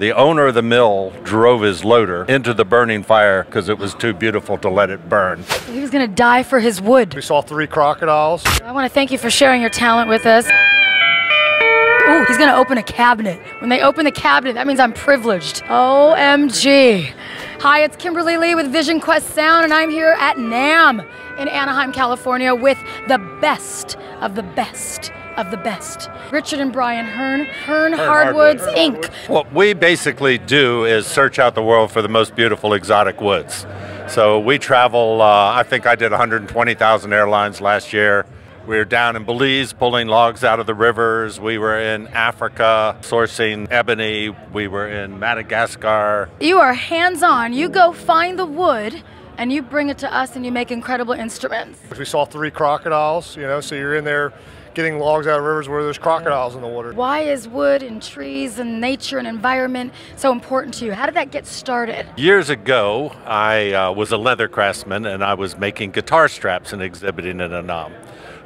The owner of the mill drove his loader into the burning fire because it was too beautiful to let it burn. He was going to die for his wood. We saw 3 crocodiles. I want to thank you for sharing your talent with us. Oh, he's going to open a cabinet. When they open the cabinet, that means I'm privileged. OMG. Hi, it's Kimberly Lee with Vision Quest Sound, and I'm here at NAMM in Anaheim, California with the best of the best of the best. Richard and Brian Hearne, Hearne Hardwoods, Inc. What we basically do is search out the world for the most beautiful exotic woods. So we travel, I think I did 120,000 airlines last year. We were down in Belize pulling logs out of the rivers. We were in Africa sourcing ebony. We were in Madagascar. You are hands-on. You go find the wood and you bring it to us and you make incredible instruments. We saw 3 crocodiles, you know, so you're in there getting logs out of rivers where there's crocodiles in the water. Why is wood and trees and nature and environment so important to you? How did that get started? Years ago, I was a leather craftsman and I was making guitar straps and exhibiting at a NAMM.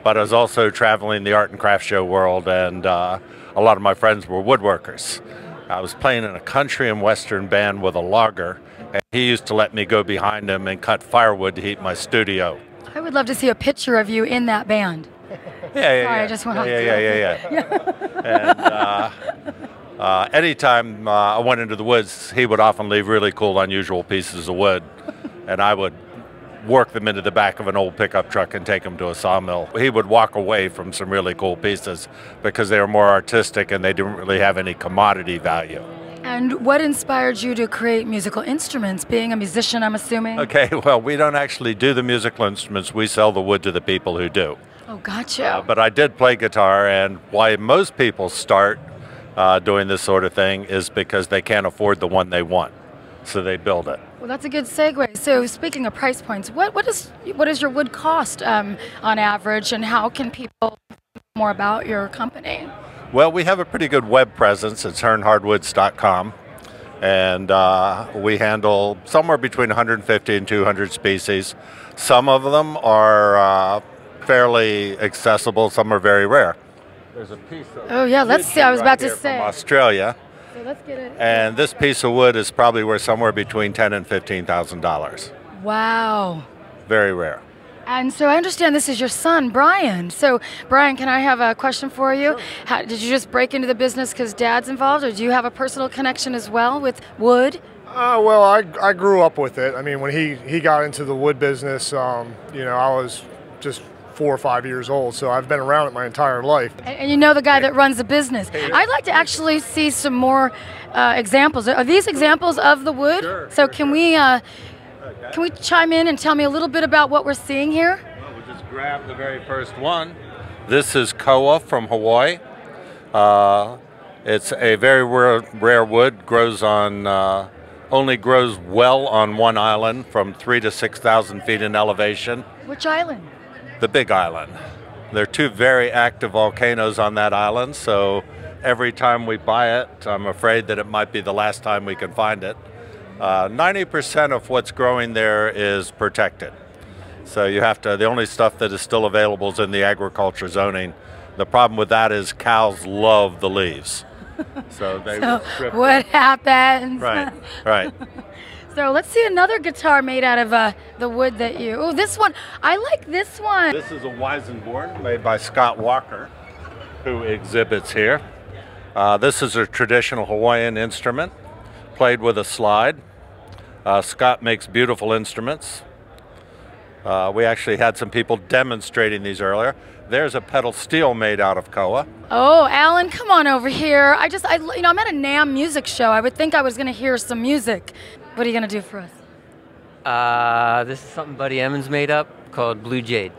But I was also traveling the art and craft show world, and a lot of my friends were woodworkers. I was playing in a country and western band with a logger, and he used to let me go behind him and cut firewood to heat my studio. I would love to see a picture of you in that band. And anytime I went into the woods, he would often leave really cool, unusual pieces of wood, and I would work them into the back of an old pickup truck and take them to a sawmill. He would walk away from some really cool pieces because they were more artistic and they didn't really have any commodity value. And what inspired you to create musical instruments? Being a musician, I'm assuming? Okay, well, we don't actually do the musical instruments. We sell the wood to the people who do. Oh, gotcha. But I did play guitar, and why most people start doing this sort of thing is because they can't afford the one they want. So they build it. Well, that's a good segue. So speaking of price points, what does your wood cost on average, and how can people learn more about your company? Well, we have a pretty good web presence. It's hearnehardwoods.com, and we handle somewhere between 150 and 200 species. Some of them are fairly accessible. Some are very rare. There's a piece of let's see. I was about to say from Australia. So let's get it. And this piece of wood is probably worth somewhere between $10,000 and $15,000. Wow. Very rare. And so I understand this is your son, Brian. So, Brian, can I have a question for you? Sure. How, did you just break into the business because Dad's involved, or do you have a personal connection as well with wood? Well, I grew up with it. I mean, when he got into the wood business, you know, I was just 4 or 5 years old, so I've been around it my entire life. And you know the guy that runs the business. I'd like to actually see some more examples. Are these examples of the wood? Sure, so can we chime in and tell me a little bit about what we're seeing here? Well, we'll just grab the very first one. This is koa from Hawaii. It's a very rare wood. Grows on only grows well on one island from 3,000 to 6,000 feet in elevation. Which island? The Big Island. There are 2 very active volcanoes on that island, so every time we buy it, I'm afraid that it might be the last time we can find it. 90% of what's growing there is protected. So you have to, the only stuff that is still available is in the agriculture zoning. The problem with that is cows love the leaves. So they so strip what them. Happens? Right, right. So let's see another guitar made out of the wood that you... Oh, this one. I like this one. This is a Weisenborn made by Scott Walker, who exhibits here. This is a traditional Hawaiian instrument played with a slide. Scott makes beautiful instruments. We actually had some people demonstrating these earlier. There's a pedal steel made out of koa. Oh, Alan, come on over here. You know, I'm at a NAMM music show. I would think I was going to hear some music. What are you going to do for us? This is something Buddy Emmons made up called Blue Jade.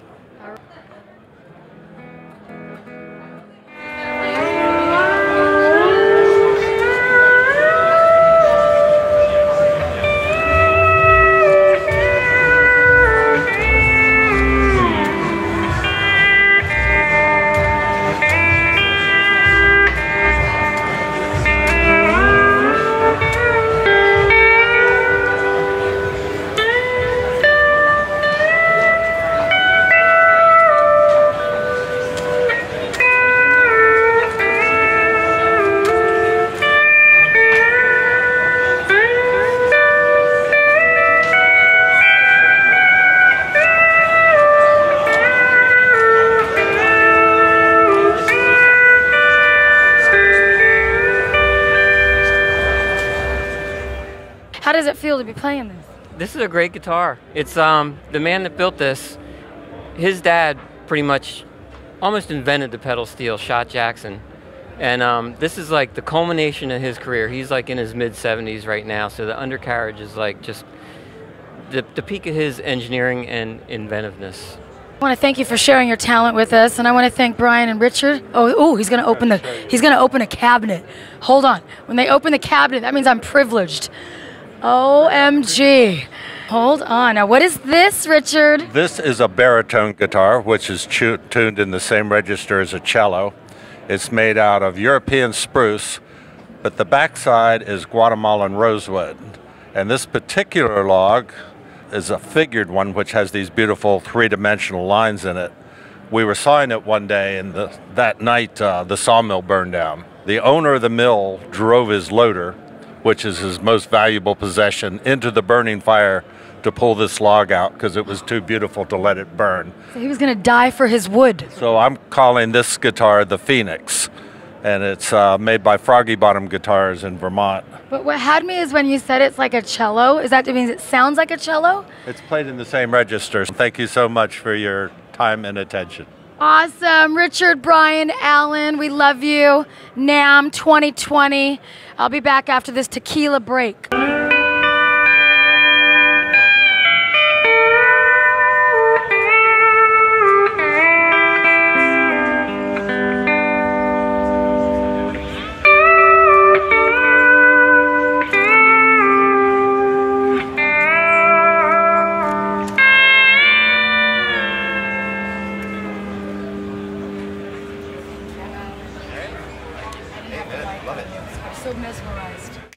How does it feel to be playing this? This is a great guitar. It's the man that built this, his dad pretty much almost invented the pedal steel, Shot Jackson. And this is like the culmination of his career. He's like in his mid-70s right now, so the undercarriage is like just the peak of his engineering and inventiveness. I want to thank you for sharing your talent with us, and I want to thank Brian and Richard. Oh, he's going to open a cabinet. Hold on. When they open the cabinet, that means I'm privileged. OMG. Hold on. Now, what is this, Richard? This is a baritone guitar, which is tuned in the same register as a cello. It's made out of European spruce, but the backside is Guatemalan rosewood. And this particular log is a figured one, which has these beautiful three-dimensional lines in it. We were sawing it one day, and that night the sawmill burned down. The owner of the mill drove his loader, which is his most valuable possession, into the burning fire to pull this log out because it was too beautiful to let it burn. So he was going to die for his wood. So I'm calling this guitar the Phoenix, and it's made by Froggy Bottom Guitars in Vermont. But what had me is when you said it's like a cello. Is that means it sounds like a cello? It's played in the same register. Thank you so much for your time and attention. Awesome. Richard, Brian, Alan, we love you. NAMM 2020. I'll be back after this tequila break. So mesmerized.